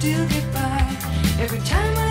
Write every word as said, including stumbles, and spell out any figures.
still get by every time I